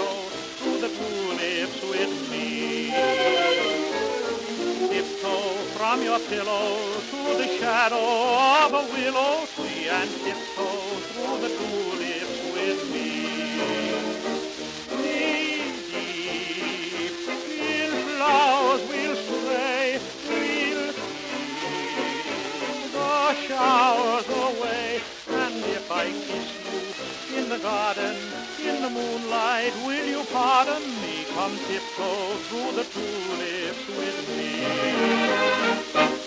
tiptoe through the tulips with me. Tiptoe from your pillow to the shadow of a willow tree, and tiptoe through the tulips with me. Knee-deep in flowers we'll stray, we'll keep the showers away. And if I kiss in the garden, in the moonlight, will you pardon me? Come tiptoe through the tulips with me.